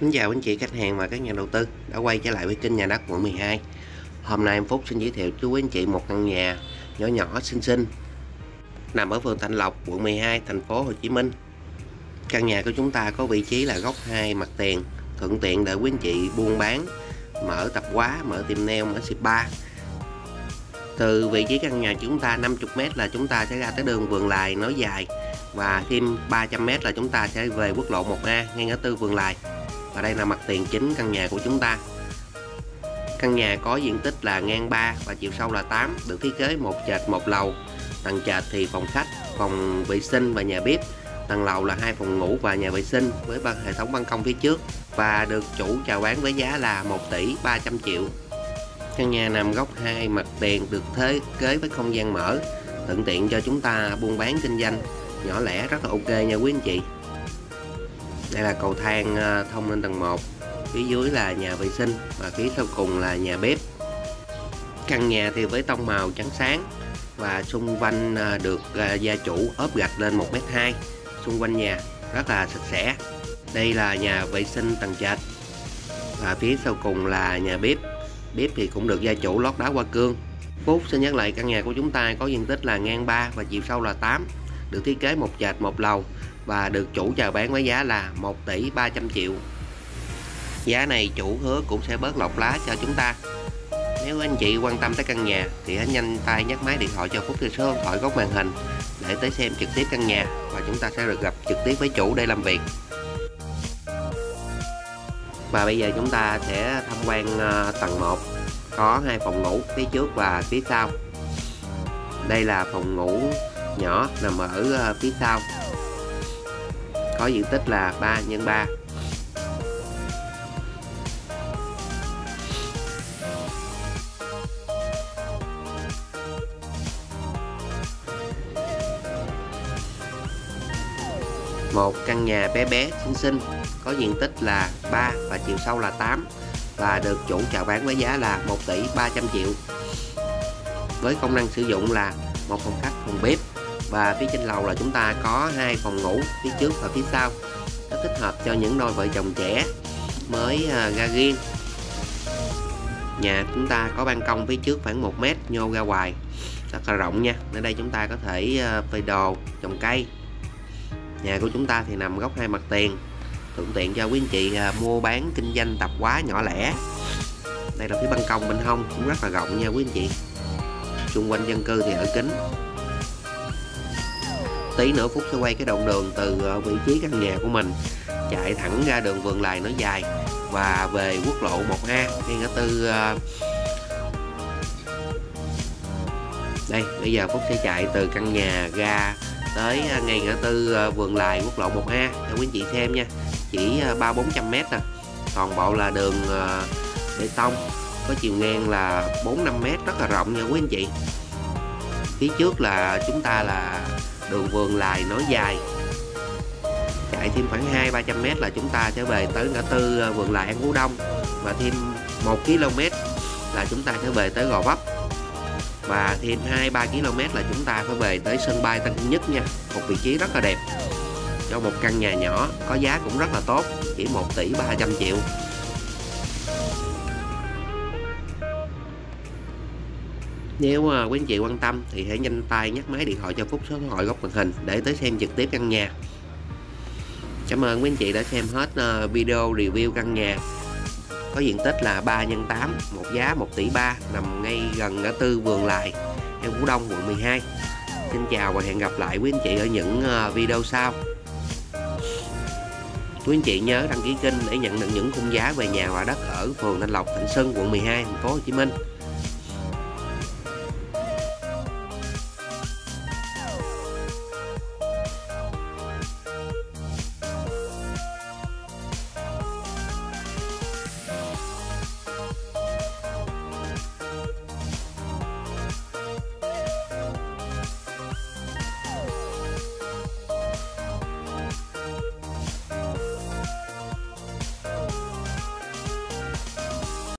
Xin chào anh chị khách hàng và các nhà đầu tư đã quay trở lại với kênh nhà đất quận 12. Hôm nay em Phúc xin giới thiệu chú quý anh chị một căn nhà nhỏ nhỏ xinh xinh nằm ở phường Thạnh Lộc, quận 12, thành phố Hồ Chí Minh. Căn nhà của chúng ta có vị trí là góc 2 mặt tiền, thuận tiện để quý anh chị buôn bán, mở tạp hóa, mở tiệm nail, mở spa. Từ vị trí căn nhà chúng ta 50 m là chúng ta sẽ ra tới đường Vườn Lài nối dài, và thêm 300 m là chúng ta sẽ về quốc lộ 1A ngay ngã tư Vườn Lài. Và đây là mặt tiền chính căn nhà của chúng ta. Căn nhà có diện tích là ngang 3 và chiều sâu là 8, được thiết kế một trệt một lầu. Tầng trệt thì phòng khách, phòng vệ sinh và nhà bếp. Tầng lầu là 2 phòng ngủ và nhà vệ sinh với hệ thống ban công phía trước, và được chủ chào bán với giá là 1 tỷ 300 triệu. Căn nhà nằm góc 2 mặt tiền, được thiết kế với không gian mở, thuận tiện cho chúng ta buôn bán kinh doanh nhỏ lẻ, rất là ok nha quý anh chị. Đây là cầu thang thông lên tầng 1, phía dưới là nhà vệ sinh và phía sau cùng là nhà bếp. Căn nhà thì với tông màu trắng sáng và xung quanh được gia chủ ốp gạch lên 1,2 m, xung quanh nhà rất là sạch sẽ. Đây là nhà vệ sinh tầng trệt và phía sau cùng là nhà bếp. Bếp thì cũng được gia chủ lót đá hoa cương. Phúc xin nhắc lại, căn nhà của chúng ta có diện tích là ngang 3 và chiều sâu là 8, được thiết kế một trệt một lầu và được chủ chào bán với giá là 1 tỷ 300 triệu. Giá này chủ hứa cũng sẽ bớt lọc lá cho chúng ta. Nếu anh chị quan tâm tới căn nhà thì hãy nhanh tay nhấc máy điện thoại cho Phúc theo số điện thoại góc màn hình để tới xem trực tiếp căn nhà, và chúng ta sẽ được gặp trực tiếp với chủ để làm việc. Và bây giờ chúng ta sẽ tham quan tầng 1, có 2 phòng ngủ phía trước và phía sau. Đây là phòng ngủ nhỏ nằm ở phía sau, có diện tích là 3 x 3. Một căn nhà bé bé xinh xinh, có diện tích là 3 và chiều sâu là 8, và được chủ chào bán với giá là 1 tỷ 300 triệu. Với công năng sử dụng là một phòng khách, phòng bếp, và phía trên lầu là chúng ta có 2 phòng ngủ phía trước và phía sau, rất thích hợp cho những đôi vợ chồng trẻ mới ra riêng. Nhà chúng ta có ban công phía trước khoảng 1 m nhô ra ngoài, rất là rộng nha. Nơi đây chúng ta có thể phơi đồ, trồng cây. Nhà của chúng ta thì nằm góc 2 mặt tiền, thuận tiện cho quý anh chị mua bán kinh doanh tạp hóa nhỏ lẻ. Đây là phía ban công bên hông cũng rất là rộng nha quý anh chị. Xung quanh dân cư thì ở kín. Tí nữa Phúc sẽ quay cái đoạn đường từ vị trí căn nhà của mình chạy thẳng ra đường Vườn Lài nó dài và về quốc lộ 1A ngay ngã tư. Đây, bây giờ Phúc sẽ chạy từ căn nhà ra tới ngay ngã tư Vườn Lài, quốc lộ 1A cho quý anh chị xem nha. Chỉ 300–400 m à. Toàn bộ là đường bê tông, có chiều ngang là 4–5 m, rất là rộng nha quý anh chị. Phía trước là chúng ta là đường Vườn Lài nối dài, chạy thêm khoảng 200–300 m là chúng ta sẽ về tới ngã tư Vườn Lài An Phú Đông, và thêm 1 km là chúng ta sẽ về tới Gò Vấp, và thêm 2–3 km là chúng ta phải về tới sân bay Tân Sơn Nhất nha. Một vị trí rất là đẹp cho một căn nhà nhỏ, có giá cũng rất là tốt, chỉ 1 tỷ 300 triệu. Nếu quý anh chị quan tâm thì hãy nhanh tay nhắc máy điện thoại cho Phúc số điện thoại góc màn hình để tới xem trực tiếp căn nhà. Cảm ơn quý anh chị đã xem hết video review căn nhà có diện tích là 3 x 8, một giá 1 tỷ 3, nằm ngay gần ngã tư Vườn Lài, An Phú Đông, quận 12. Xin chào và hẹn gặp lại quý anh chị ở những video sau. Quý anh chị nhớ đăng ký kênh để nhận được những khung giá về nhà và đất ở phường Tân Lộc, Thạnh Sơn, quận 12, thành phố Hồ Chí Minh.